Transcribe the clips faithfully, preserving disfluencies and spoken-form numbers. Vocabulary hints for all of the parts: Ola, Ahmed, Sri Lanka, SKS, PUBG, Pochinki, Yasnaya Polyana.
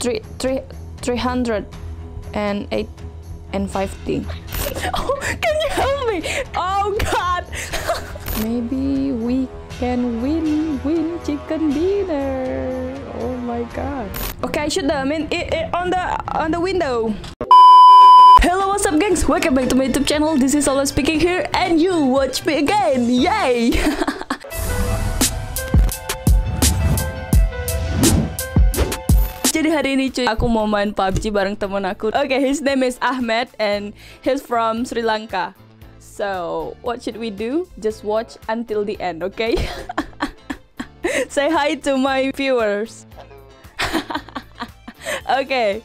three, three, three hundred and eight and fifty. Oh, can you help me? Oh God! Maybe we can win, win chicken dinner. Oh my God! Okay, shoot them in, in, in on the on the window. Hello, what's up, gangs? Welcome back to my YouTube channel. This is Ola speaking here, and you watch me again. Yay! Jadi hari ini cuy, aku mau main P U B G bareng temen aku. Okay, his name is Ahmed and he's from Sri Lanka. So, what should we do? Just watch until the end, okay? Say hi to my viewers. Okay,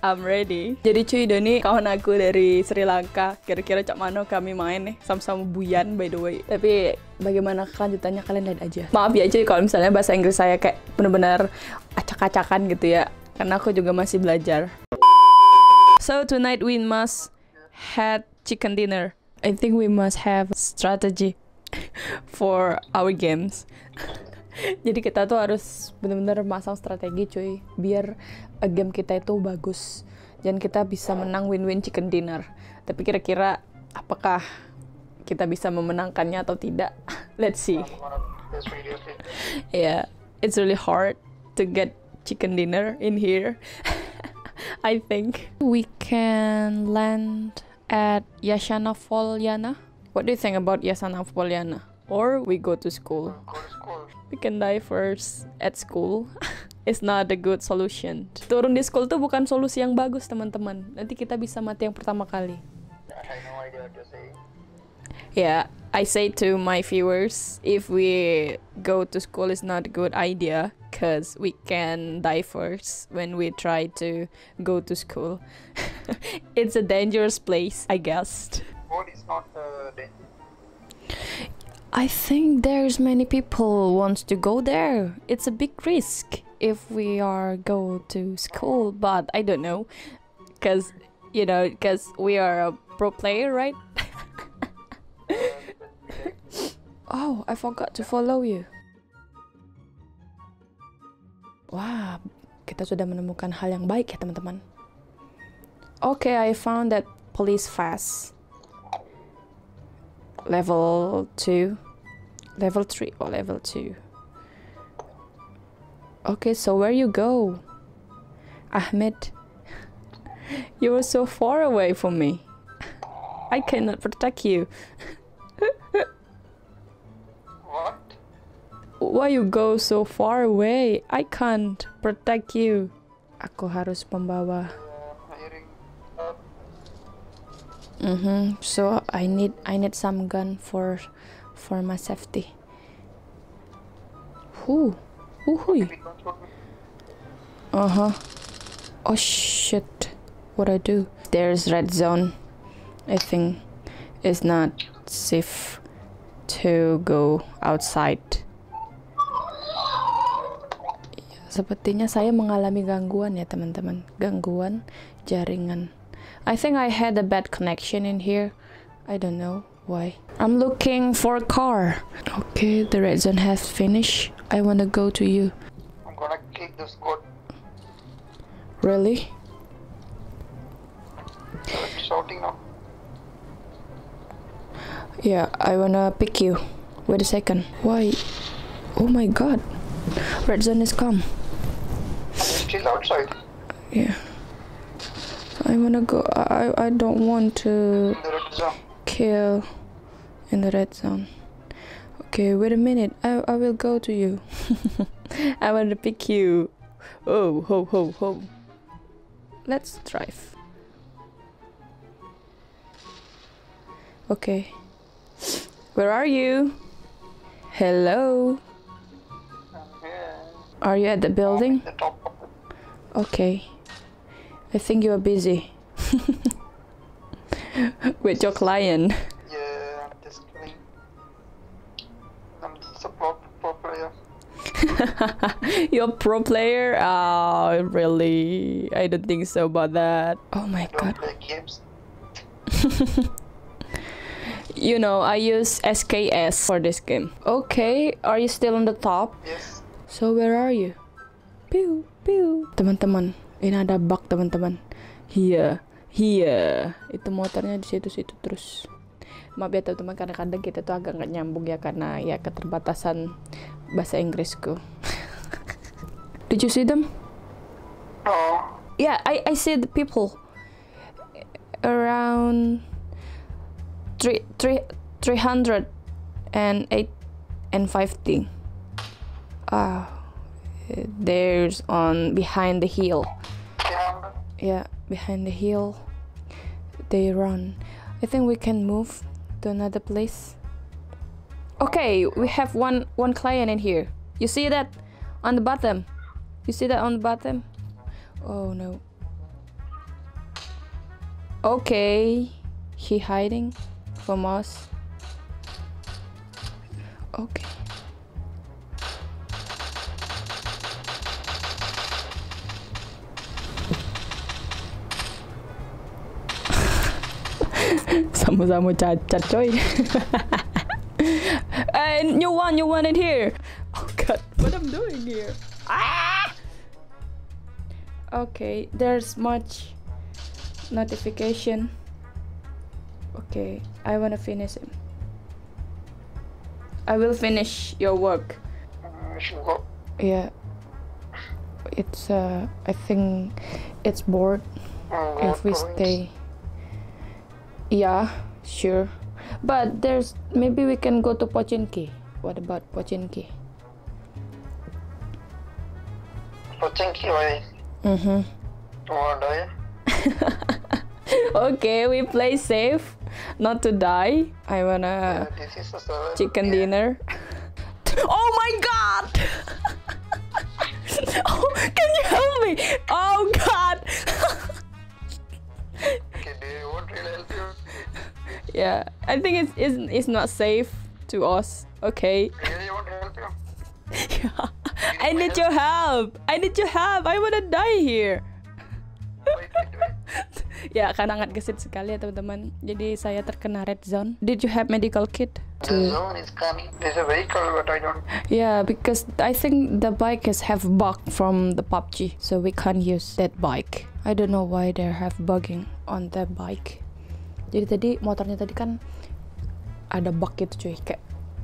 I'm ready. Jadi cuy, Doni kawan aku dari Sri Lanka. Kira-kira cak mano kami main nih, sama-sama buyan by the way. Tapi bagaimana kelanjutannya kalian lihat aja. Maaf ya cuy kalau misalnya bahasa Inggris saya kayak benar-benar acak-acakan gitu ya, karena aku juga masih belajar. So tonight we must have chicken dinner. I think we must have strategy for our games. Jadi kita tuh harus benar-benar masang strategi cuy, biar game kita itu bagus. Dan kita bisa menang win-win chicken dinner. Tapi kira-kira apakah kita bisa memenangkannya atau tidak? Let's see. Yeah, it's really hard to get chicken dinner in here. I think we can land at Yasnaya Polyana. What do you think about Yasnaya Polyana? Or we go to school. We can die first at school. It's not a good solution. Turun di school tuh bukan solusi yang bagus teman-teman. Nanti kita bisa mati yang pertama kali. Yeah, I say to my viewers, if we go to school is not a good idea, because we can die first when we try to go to school. It's a dangerous place, I guess. What is not uh, dangerous? I think there's many people wants to go there. It's a big risk if we are go to school, but I don't know, because you know, because we are a pro player, right? Oh, I forgot to follow you. Wah, kita sudah menemukan hal yang baik ya teman-teman. Okay, I found that police fast. Level two, level three, or level two. Okay, so where you go, Ahmed? You are so far away from me. I cannot protect you. What? Why you go so far away? I can't protect you. Aku harus membawa. Mm-hmm. So I need I need some gun for for my safety. Who? Woohoo. Uh-huh. Oh shit. What I do? There's red zone. I think it's not safe to go outside. Sepertinya saya mengalami gangguan ya teman-teman, gangguan jaringan. I think I had a bad connection in here. I don't know why. I'm looking for a car. Okay, the red zone has finished. I wanna go to you. I'm gonna kick this code. Really? I'm shouting now. Yeah, I wanna pick you. Wait a second. Why? Oh my God. Red zone is come. Still outside. Yeah. I wanna go. I I don't want to kill in the red zone. Okay, wait a minute. I I will go to you. I wanna pick you. Oh ho ho ho. Let's drive. Okay. Where are you? Hello? Are you at the building? Okay. I think you are busy. With your client. Yeah, I'm just playing. I'm just a pro, pro player. You're a pro player? Oh, really? I don't think so about that. Oh my God. I don't play games. You know, I use S K S for this game. Okay, are you still on the top? Yes. So where are you? Pew. Pew. Teman-teman, ini ada bug teman-teman. Here, here. Itu motornya di situ-situ terus. Maaf ya teman-teman, kadang-kadang kita tuh agak nggak nyambung ya karena ya keterbatasan bahasa Inggrisku. Did you see them? Oh. Yeah, I I see the people around three three three hundred and eight and fifty. Ah. Oh. There's on behind the hill. Yeah, behind the hill they run. I think we can move to another place. Okay, we have one one client in here. You see that on the bottom? You see that on the bottom? Oh no. Okay, he hiding from us. Okay. Sama-sama cacat coy. And you want, you want it here. Oh god, what I'm doing here. Ah! Okay, there's much notification. Okay, I wanna finish him. I will finish your work. Yeah. It's uh I think it's bored if we stay. Yeah, sure. But there's maybe we can go to Pochinki. What about Pochinki? Pochinki, right? Mm-hmm. Or die? Okay, we play safe, not to die. I wanna yeah, this is a chicken yeah. dinner. Oh my god! Oh, can you help me? Oh god! Okay, do you want me to help you? Yeah, I think it's, it's, it's not safe to us. Okay. Yeah, you want to help you? Yeah. You I need help? your help. I need your help. I wanna die here. Wait, wait, wait. Ya, karena sangat gesit sekali ya teman-teman. Jadi saya terkena red zone. Did you have medical kit? The zone is coming. There's a vehicle, but I don't. Yeah, because I think the bike is have bug from the P U B G, so we can't use that bike. I don't know why they have bugging on that bike. Jadi tadi motornya tadi kan ada bug gitu cuy, kayak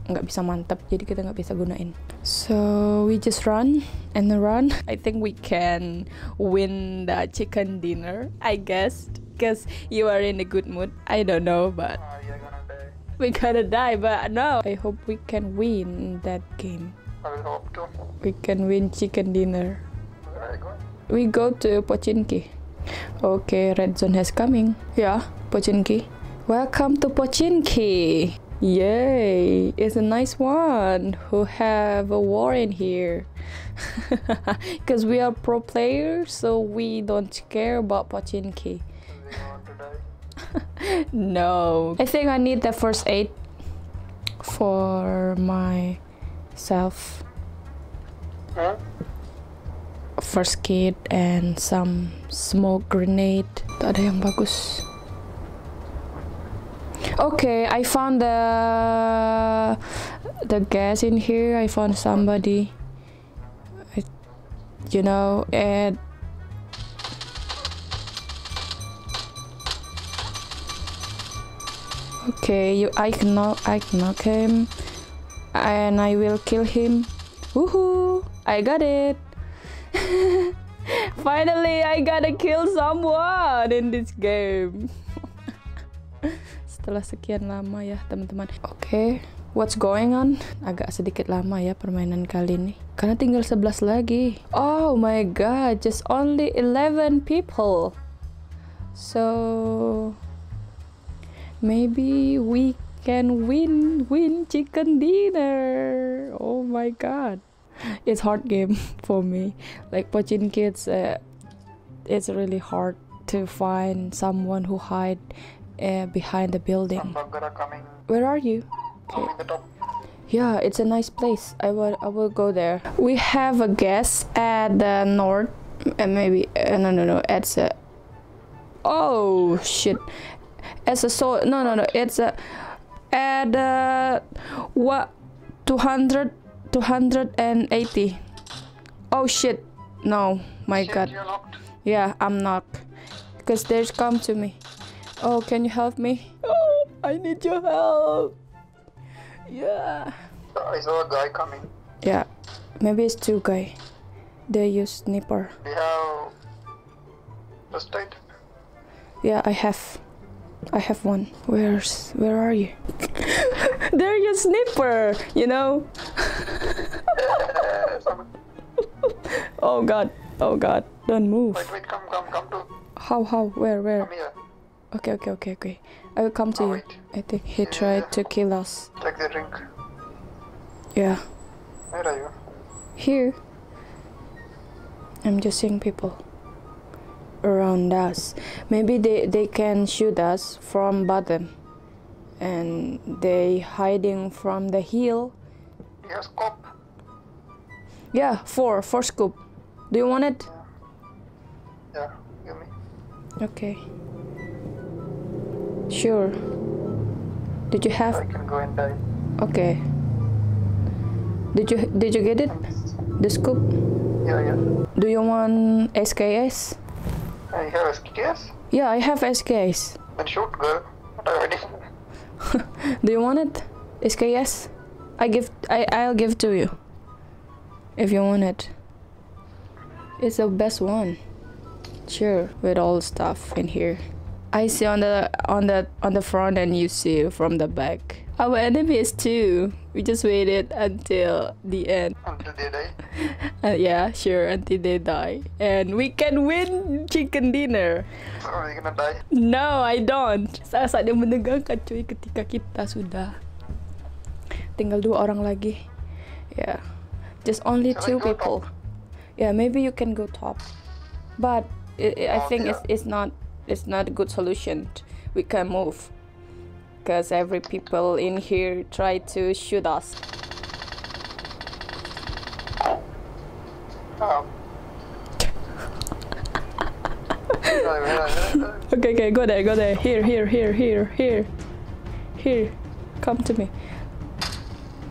nggak bisa mantap. Jadi kita nggak bisa gunain. So we just run and run. I think we can win the chicken dinner. I guess because you are in a good mood. I don't know, but uh, you're gonna die. We're gonna die. But no, I hope we can win that game. I hope too. We can win chicken dinner. Where are you going? We go to Pochinki. Okay, red zone has coming. Yeah, Pochinki. Welcome to Pochinki. Yay, it's a nice one who have a war in here. Because we are pro players, so we don't care about Pochinki. Do you want to die? No. I think I need the first aid for myself. Huh? First kit and some smoke grenade. Ada yang bagus. Okay, I found the the gas in here. I found somebody. I, you know, and okay, you. I knock. I knock him, and I will kill him. Woohoo! I got it. Finally, I gotta kill someone in this game. Setelah sekian lama ya teman-teman. Okay, what's going on? Agak sedikit lama ya permainan kali ini karena tinggal eleven lagi. Oh my god, just only eleven people. So maybe we can win win chicken dinner. Oh my god, it's hard game for me. Like Pochinki, it's uh, it's really hard to find someone who hide Uh, behind the building. Where are you? Okay. Yeah, it's a nice place. I will, I will go there. We have a gas at the north, and uh, maybe uh, no, no, no. It's a oh shit. It's a so no, no, no. It's a at uh, what two hundred, two hundred and eighty. Oh shit. No, my you God. You're locked? Yeah, I'm not. Because there's come to me. Oh, can you help me? Oh, I need your help. Yeah. Oh, I saw a guy coming. Yeah, maybe it's two guy. They use sniper. We have first aid. Yeah, I have. I have one. Where's? Where are you? There you sniper. You know. Oh God. Oh God. Don't move. Wait, wait, come, come, come to. How? How? Where? Where? Come here. Okay, okay, okay, okay. I will come to oh, you. Wait. I think he yeah, tried yeah. to kill us. Take the drink. Yeah. Where are you? Here. I'm just seeing people around us. Maybe they, they can shoot us from bottom. And they hiding from the hill. Your scope. Yeah, four, four scope. Do you want it? Yeah, yeah give me. Okay. Sure. Did you have? I can go and die. Okay. Did you did you get it? The scoop? Yeah, yeah. Do you want S K S? I have S K S? Yeah, I have S K S. Then shoot, girl. Not already. Do you want it? S K S? I give I I'll give to you. If you want it. It's the best one. Sure, with all stuff in here. I see on the on the on the front and you see from the back. Our enemy is two. We just waited until the end. Until they die. uh, yeah, sure. Until they die, and we can win chicken dinner. Are you gonna die? No, I don't. Saat dia menegangkan cuy ketika kita sudah tinggal dua orang lagi. Yeah, just only Shall two people. Top? Yeah, maybe you can go top, but it, it, I oh, think yeah. it's it's not. It's not a good solution. We can move because every people in here try to shoot us. Oh. Okay, okay, go there, go there. Here, here, here, here, here, here. Come to me.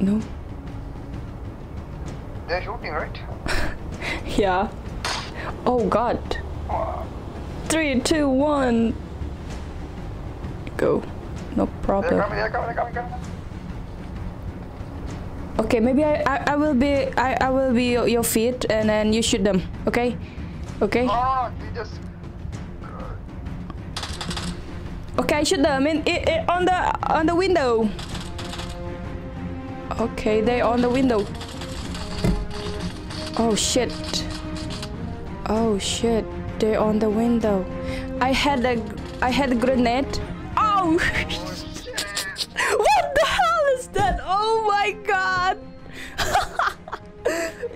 No. They're shooting, right? Yeah. Oh God. Wow. Three, two, one. Go. No problem. They're coming, they're coming, they're coming, they're coming. Okay, maybe I, I, I will be I, I will be your feet and then you shoot them. Okay? Okay. Oh, you just... Okay, I shoot them in, in, in on the on the window. Okay, they on the window. Oh shit. Oh shit. They on the window. I had a I had a grenade. Oh! What the hell is that? Oh my God!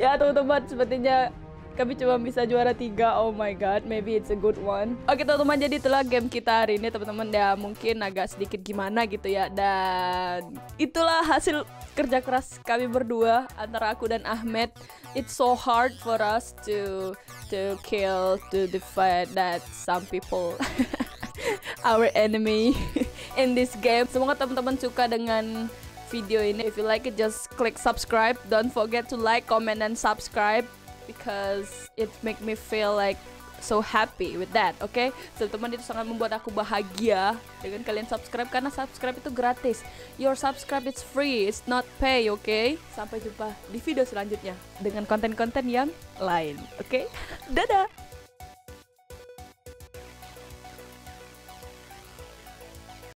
Ya teman-teman, sepertinya kami cuma bisa juara tiga. Oh my God, maybe it's a good one. Oke teman-teman, jadi itulah game kita hari ini teman-teman. Ya mungkin agak sedikit gimana gitu ya. Dan itulah hasil kerja keras kami berdua antara aku dan Ahmed. It's so hard for us to to kill, to defeat that some people, our enemy in this game. Semoga teman-teman suka dengan video ini. If you like it, just click subscribe. Don't forget to like, comment, and subscribe because it make me feel like so happy with that. Okay, so teman itu sangat membuat aku bahagia dengan kalian subscribe karena subscribe itu gratis. Your subscribe is free, it's not pay. Okay, sampai jumpa di video selanjutnya dengan konten-konten yang lain. Okay, dadah.